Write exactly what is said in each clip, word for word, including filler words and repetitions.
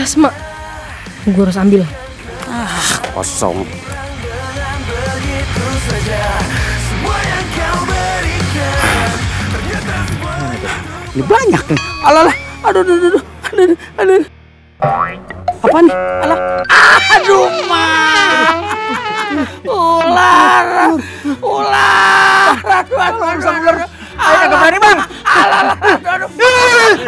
tas, Mak. Gue harus ambil. Ah, kosong. Ini banyak nih. Alah, alah. Aduh, aduh, aduh, aduh, aduh. Apa nih? Alah. Aduh, Mak. Ular. Ular. Aduh, aduh, aduh, aduh. Ayo, kemari, Bang. Alah, aduh, aduh.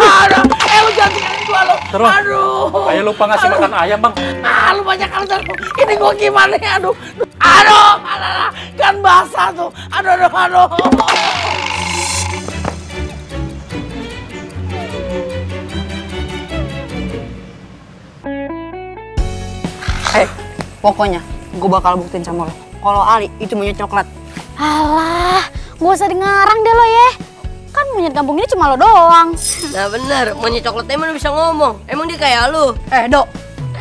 Aduh. Eh, lu jangan tinggalin gua, lu. Aduh. Kayak lupa ngasih makan ayam, Bang. Ah, lu banyak alasan. Ini gua gimana ya, aduh. Aduh, alah. Kan basah tuh. Aduh, aduh, aduh. Eh, pokoknya gue bakal buktiin sama lo kalau Ali itu monyet coklat. Alah, gak usah dengarang deh lo ya. Kan monyet kampung ini cuma lo doang. Nah bener, monyet coklatnya emang bisa ngomong. Emang dia kayak lo? Eh, Dok,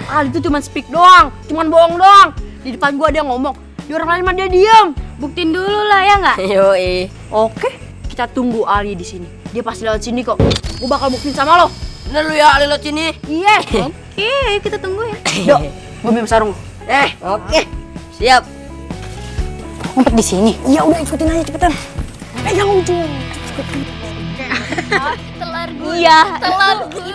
Ali itu cuma speak doang, cuma bohong doang. Di depan gue dia ngomong, di orang lain mah dia diem. Buktiin dulu lah ya nggak? Yoi. Oke, kita tunggu Ali di sini. Dia pasti lewat sini kok. Gue bakal buktiin sama lo. Bener lo ya, Ali lewat sini? Iya. Yeah. Iya, kita tunggu ya. Dok. Gue minum sarung. Eh, oke. Okay. Siap. Ngumpet di sini. Iya, udah ikutin aja cepetan. Eh, yang ujung. Telar gue. Iya, telar gue.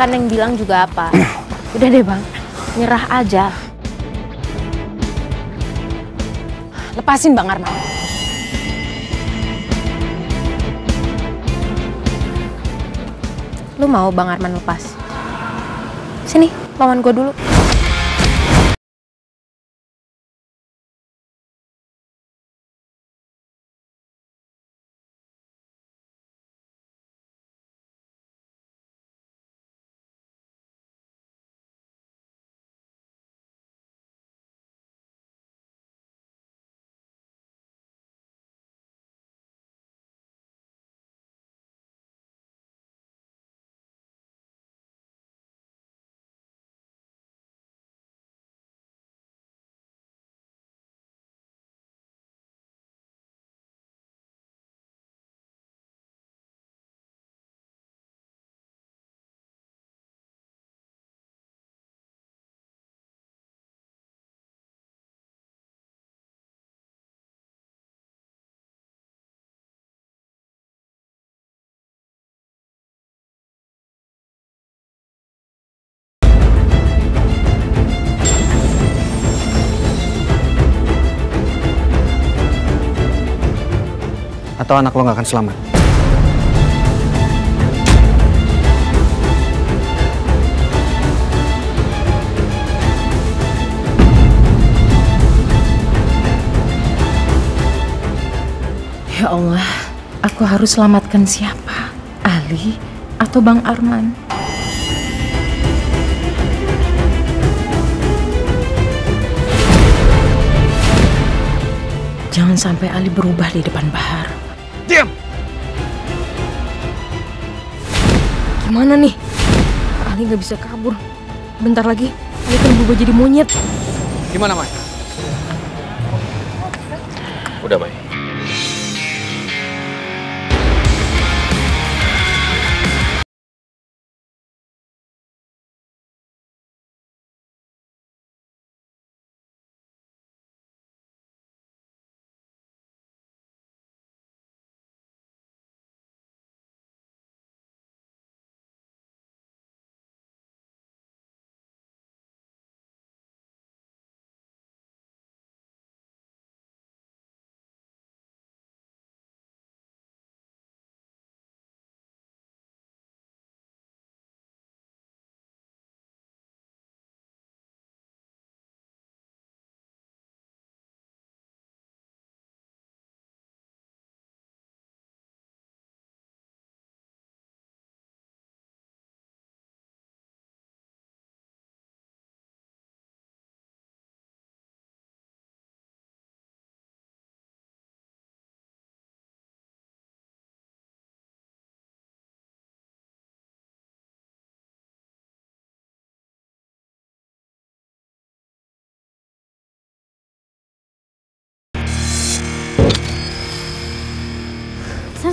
Kan yang bilang juga apa? Udah deh Bang, nyerah aja. Lepasin Bang Arman. Lu mau Bang Arman lepas? Sini, lawan gue dulu. tahu anak lo nggak akan selamat. Ya Allah, aku harus selamatkan siapa? Ali atau Bang Arman? Jangan sampai Ali berubah di depan Bahar. Diam! Gimana nih? Ali gak bisa kabur. Bentar lagi, dia akan berubah jadi monyet. Gimana, Mai? Udah, Mai.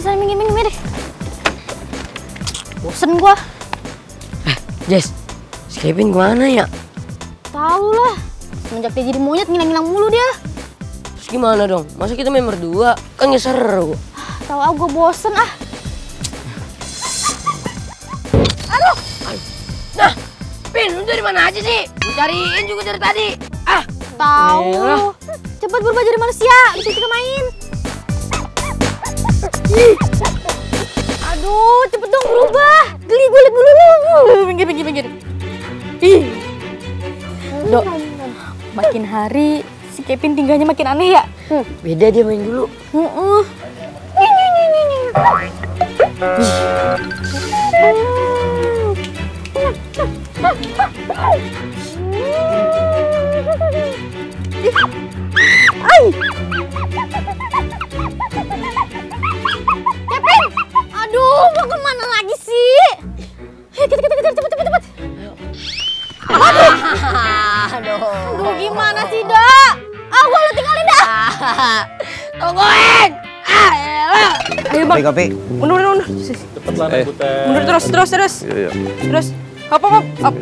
Saya minggir minggir deh. Bosen gua. Eh, Jess, si Kevin gimana ya? Tahu lah. Semenjak dia jadi monyet ngilang-ngilang mulu dia. Terus gimana dong? Masa kita main berdua? Kan nggak seru. Tahu aku gua bosen ah. Aduh. Nah, Pin, lu dari mana aja sih? Gua cariin juga dari tadi. Ah, tahu. Cepat berubah jadi manusia, bisa kita main. Aduh, cepet dong berubah. Geli gue liat dulu. Pinggir, pinggir, pinggir. Ih. Dok, makin hari si Kevin tingkahnya makin aneh ya? Hmm. Beda dia main dulu. Heeh. Ai. Kevin, aduh, mau kemana lagi sih? Kejar, kejar, kejar, cepet, cepet, cepet. Aduh, aduh, aduh, gimana sih, Dok? Ah, gua lu tinggalin dah. Tungguin. Ah, elah. Ayo, Bang. Kopi, kopi. Mundur, mundur, mundur. Cepatlah, eh. Butet. Mundur terus, terus, terus. Iya, iya. Terus. Hop, hop, hop.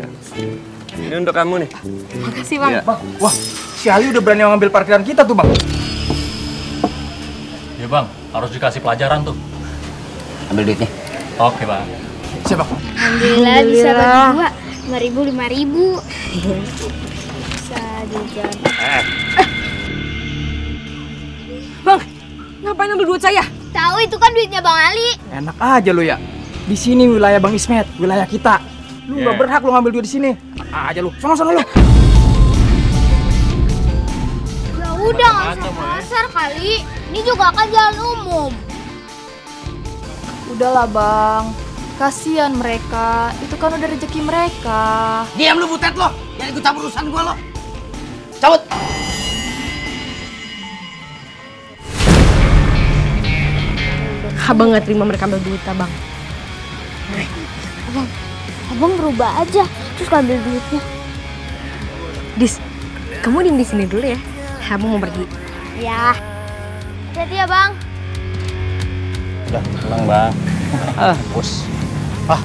Ini untuk kamu nih. Makasih, Bang. Iya. Bang, wah, si Ali udah berani ngambil parkiran kita tuh, Bang. Ya, Bang. Harus dikasih pelajaran tuh. Ambil duitnya. Oke, Bang. Siapa? Alhamdulillah bisa berdua. Lima ribu, lima ribu. Bisa jajan. Eh. Eh. Bang, ngapain ambil duit saya? Tahu itu kan duitnya Bang Ali. Enak aja lu ya. Di sini wilayah Bang Ismet, wilayah kita. Lu nggak yeah. berhak lu ngambil duit di sini. Enak aja lu. Sono-sono lu. Ya udah, nggak usah kasar kali. Ini juga kan jalan umum. Udahlah, Bang. Kasihan mereka. Itu kan udah rezeki mereka. Diam lu, butet lo. Jangan ikut campur urusan gua lo. Cabut. Abang nggak terima mereka ambil duit, Abang. Abang, Abang berubah aja. Terus ambil duitnya. Dis, kamu diam di sini dulu ya. Abang mau pergi. Ya. Jadi ya, Bang. Udah, tenang, Bang. Ah, bos. Ah,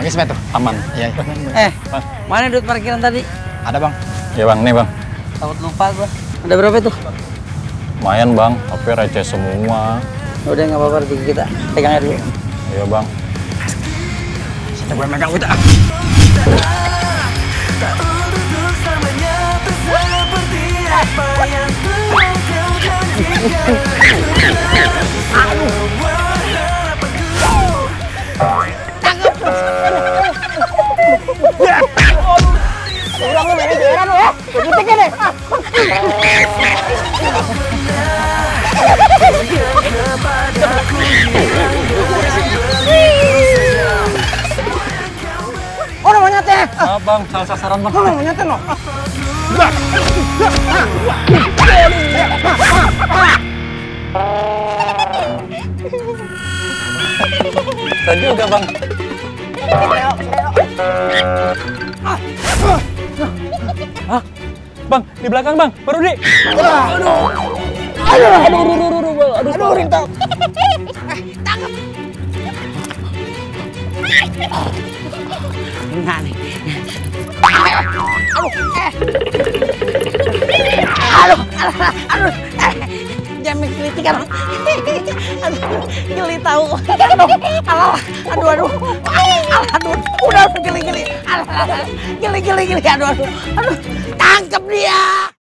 pakai semeter. Aman. Iya. Eh, Bang. Mana duit parkiran tadi? Ada, Bang. Ya, Bang. Nih, Bang. Takut lupa gua. Ada berapa itu? Lumayan, Bang. Tapi receh semua. Udah, nggak apa-apa. Pergi kita. Pegang aja dulu. Iya, Bang. Saya boleh megang kita. Apa yang telah kau janjikan. Gigitin deh. Orang mau nyate. Abang, salah sasaran banget. Orang mau nyate loh. Tadi juga bang. Hah? Bang, di belakang bang, baru di. Aduh, aduh, aduh, aduh, aduh, aduh, aduh, aduh, rintang. Eh, tangkap. Enggak nih. Aduh, eh. Aduh, aduh, aduh, eh. Jangan mengkritik kan. Aduh, geli tahu. Alah, aduh, aduh. Alah, aduh, udah geli-geli. Alah, geli-geli, aduh, aduh. Aduh, tangkap dia.